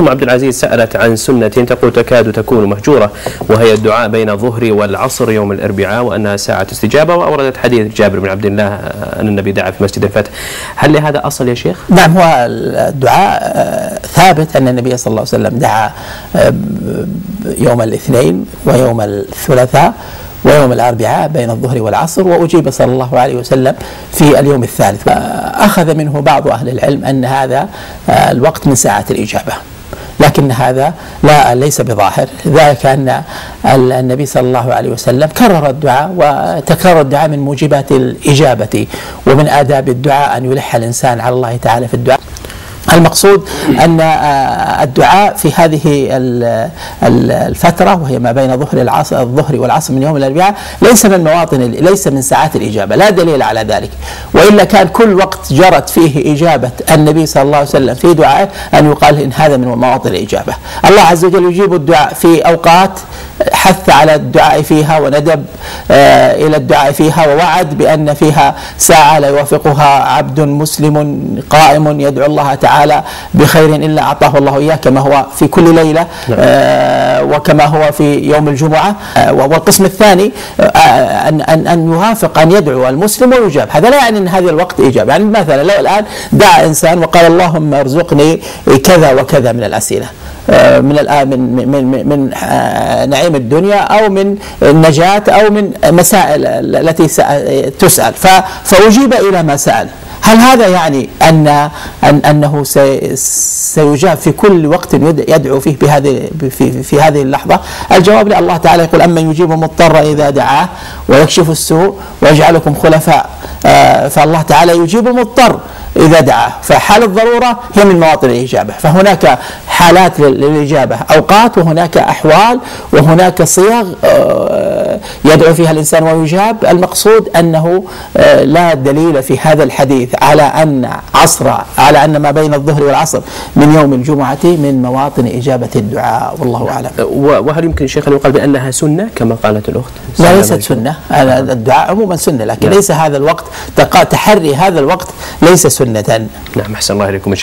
أم عبد العزيز سألت عن سنة تقول تكاد تكون مهجورة وهي الدعاء بين الظهر والعصر يوم الأربعاء وأنها ساعة استجابة، وأوردت حديث جابر بن عبد الله أن النبي دعا في مسجد الفتح. هل لهذا أصل يا شيخ؟ نعم، هو الدعاء ثابت أن النبي صلى الله عليه وسلم دعا يوم الاثنين ويوم الثلاثاء ويوم الأربعاء بين الظهر والعصر، وأجيب صلى الله عليه وسلم في اليوم الثالث. أخذ منه بعض أهل العلم أن هذا الوقت من ساعات الإجابة، لكن هذا ليس بظاهر، ذلك أن النبي صلى الله عليه وسلم كرر الدعاء، وتكرر الدعاء من موجبات الإجابة، ومن آداب الدعاء أن يلح الإنسان على الله تعالى في الدعاء. المقصود أن الدعاء في هذه الفترة وهي ما بين الظهر والعصر من يوم الأربعاء ليس من ساعات الإجابة، لا دليل على ذلك، وإلا كان كل وقت جرت فيه إجابة النبي صلى الله عليه وسلم في دعائه أن يقال إن هذا من مواطن الإجابة. الله عز وجل يجيب الدعاء في أوقات حث على الدعاء فيها وندب إلى الدعاء فيها، ووعد بأن فيها ساعة لا يوافقها عبد مسلم قائم يدعو الله تعالى بخير إلا أعطاه الله إياه، كما هو في كل ليلة وكما هو في يوم الجمعة. والقسم الثاني أن يوافق أن يدعو المسلم ويجاب، هذا لا يعني أن هذا الوقت إجابة. يعني مثلا لو الآن دعا إنسان وقال اللهم ارزقني كذا وكذا من الأسئلة من نعيم الدنيا أو من النجاة أو من مسائل التي تسأل، فأجيب إلى ما سأل، هل هذا يعني أنه سيجاب في كل وقت يدعو فيه في هذه اللحظة؟ الجواب لله تعالى يقول: أمن يجيب المضطر إذا دعاه ويكشف السوء ويجعلكم خلفاء. فالله تعالى يجيب المضطر إذا دعاه، فحال الضرورة هي من مواطن الإجابة. فهناك حالات للإجابة، أوقات، وهناك أحوال، وهناك صيغ يدعو فيها الإنسان ويجاب. المقصود أنه لا دليل في هذا الحديث على أن ما بين الظهر والعصر من يوم الجمعة من مواطن إجابة الدعاء، والله أعلم. وهل يمكن شيخ أن يقال بأنها سنة كما قالت الأخت؟ لا، ليست سنة. الدعاء عموما سنة، لكن ليس هذا الوقت، تحري هذا الوقت ليس سنة. نعم، أحسن الله إليكم.